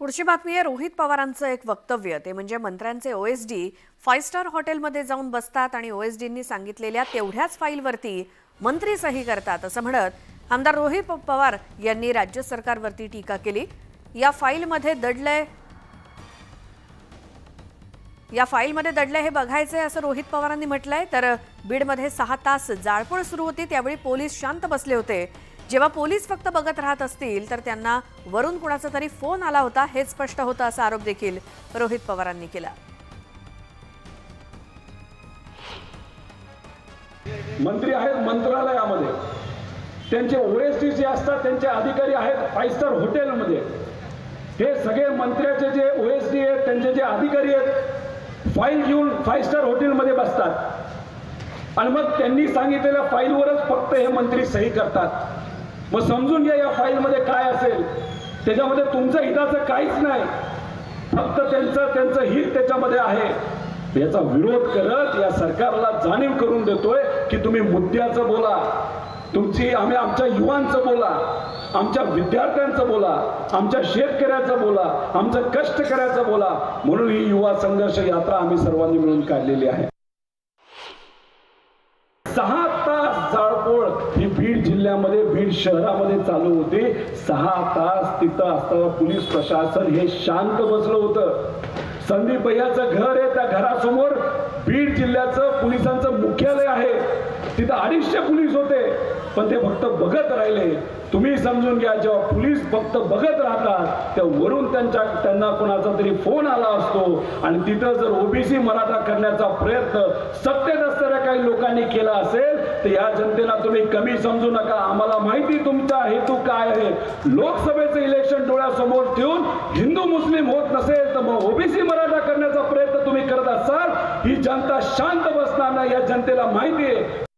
पुढची बातमी आहे रोहित पवारांचं एक वक्तव्य। ते म्हणजे मंत्र्यांचे ओएसडी 5 स्टार हॉटेलमध्ये जाऊन बसतात आणि ओएसडींनी सांगितलेल्या तेवढ्याच फाईलवरती मंत्री सही करतात असं म्हणत आमदार रोहित पवार यांनी राज्य सरकारवरती टीका केली। या फाईलमध्ये दडलंय हे बघायचे असं रोहित पवारांनी म्हटलंय। तर बीडमध्ये 6 तास जाळपोळ सुरू होती त्यावेळी पोलीस शांत बसले होते। जेव्हा पोलीस फक्त बघत राहत असतील तर त्यांना वरून कोणाचा तरी फोन आला होता हे स्पष्ट होतं असा आरोप देखील रोहित पवारांनी केला। मंत्री आहेत मंत्रालयामध्ये, त्यांचे ओएसडी जे असतात त्यांचे अधिकारी आहेत 5 स्टार हॉटेलमध्ये। हे सगळे मंत्र्याचे जे ओएसडी आहेत त्यांचे जे अधिकारी आहेत फाईल घेऊन 5 स्टार हॉटेलमध्ये बसतात आणि मग त्यांनी सांगितलेल्या फाईलवरच फक्त हे मंत्री सही करतात। मग समजून घ्या या फाईलमध्ये काय असेल, त्याच्यामध्ये तुमचं हिताचं काहीच नाही, फक्त त्यांचं हित त्याच्यामध्ये आहे। याचा विरोध करत या सरकारला जाणीव करून देतोय की तुम्ही मुद्द्याचं बोला, आमच्या युवांचं बोला, आमच्या विद्यार्थ्यांचं बोला, आमच्या शेतकऱ्याचं बोला, आमच्या कष्टकऱ्याचं बोला, म्हणून ही युवा संघर्ष यात्रा आम्ही सर्वांनी मिळून काढलेली आहे। 6 तास जाळपोळ ही बीड जिल्ह्यामध्ये बीड शहरामध्ये चालू होती। 6 तास तिथं असताना पोलीस प्रशासन हे शांत बसलं होतं। संदीप भैयाचं घर आहे, त्या घरासमोर बीड जिल्ह्याचं पोलिसांचं मुख्यालय आहे, तिथं 250 पोलीस होते पण ते फक्त बघत राहिले। तुम्ही समजून घ्या, जेव्हा पोलीस फक्त बघत राहतात त्या वरून त्यांना कोणाचा तरी फोन आला असतो आणि तिथं जर ओबीसी मराठा करण्याचा प्रयत्न सत्तेत असणाऱ्या काही लोकांनी केला असेल तर या जनतेला तुम्ही कमी समजू नका। आम्हाला माहिती तुमचा हेतू काय आहे। लोकसभेचं इलेक्शन डोळ्यासमोर ठेवून हिंदू मुस्लिम होत नसेल तर मग ओबीसी मराठा करण्याचा प्रयत्न तुम्ही करत असाल, ही जनता शांत बसणार नाही, या जनतेला माहिती आहे।